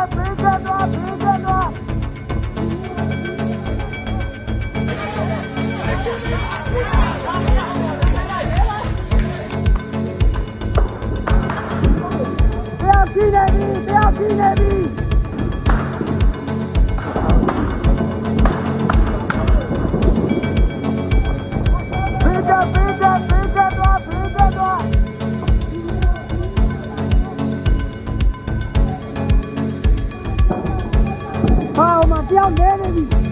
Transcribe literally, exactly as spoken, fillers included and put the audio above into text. Be Palma, Piauí,